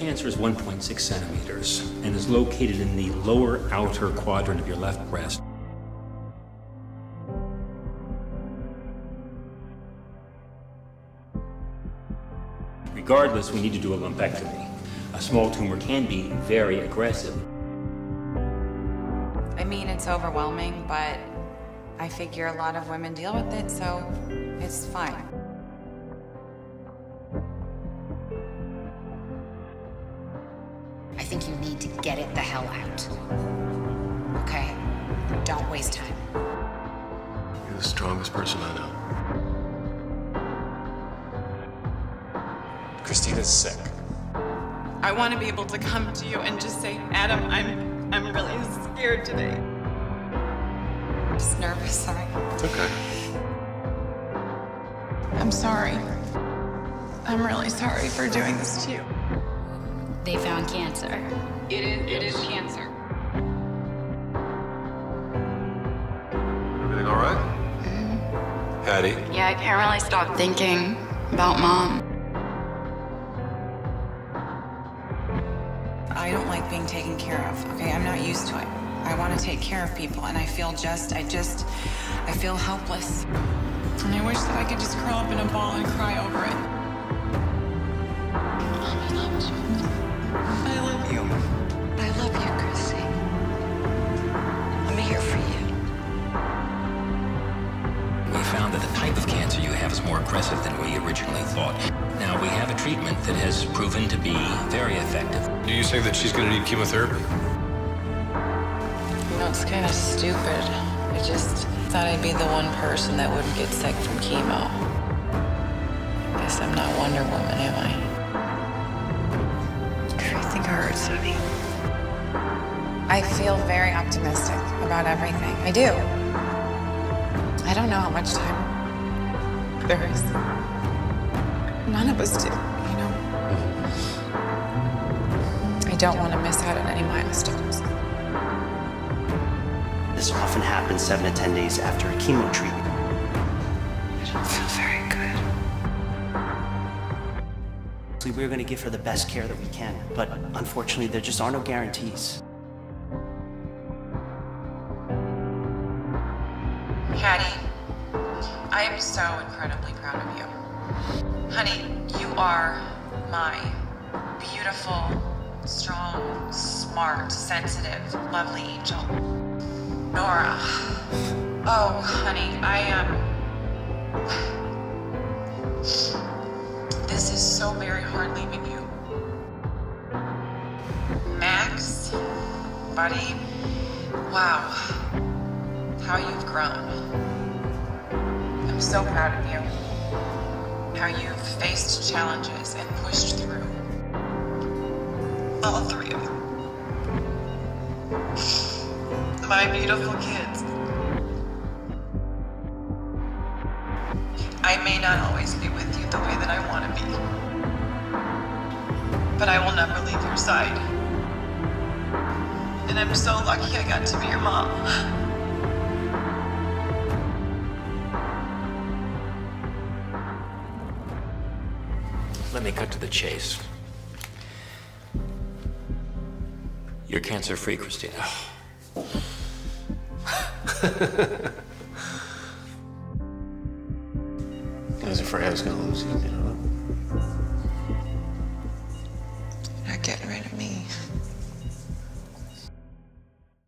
cancer is 1.6 centimeters and is located in the lower outer quadrant of your left breast. Regardless, we need to do a lumpectomy. A small tumor can be very aggressive. I mean, it's overwhelming, but I figure a lot of women deal with it, so it's fine. I think you need to get it the hell out, okay? Don't waste time. You're the strongest person I know. Kristina's sick. I want to be able to come to you and just say, Adam, I'm really scared today. I'm just nervous, sorry. It's okay. I'm sorry. I'm really sorry for doing this to you. They found cancer. It is cancer. Everything all right? Mm-hmm. Patty? Yeah, I can't really stop thinking about Mom. I don't like being taken care of, okay? I'm not used to it. I want to take care of people, and I feel I feel helpless. And I wish that I could just curl up in a ball and cry over it. I love you. I love you. I love you, Kristy. I'm here for you. We found that the type of cancer you have is more aggressive than we originally thought. Now, we have a treatment that has proven to be very effective. Do you say that she's going to need chemotherapy? You know, it's kind of stupid. I just thought I'd be the one person that wouldn't get sick from chemo. Guess I'm not Wonder Woman, am I? I think I heard something. I feel very optimistic about everything. I do. I don't know how much time there is. None of us do, you know? I don't want to miss out on any milestones. This often happens 7 to 10 days after a chemo treatment. I don't feel very good. So we're going to give her the best care that we can, but unfortunately there just are no guarantees. Cady, I am so incredibly proud of you. Honey, you are my beautiful, strong, smart, sensitive, lovely angel. Nora. Oh, honey, this is so very hard leaving you. Max, buddy, wow, how you've grown. I'm so proud of you. How you've faced challenges and pushed through. All three of them. My beautiful kids. I may not always be with you the way that I want to be, but I will never leave your side. And I'm so lucky I got to be your mom. Let me cut to the chase. You're cancer-free, Kristina. I was afraid I was going to lose you, you know? You're not getting rid of me.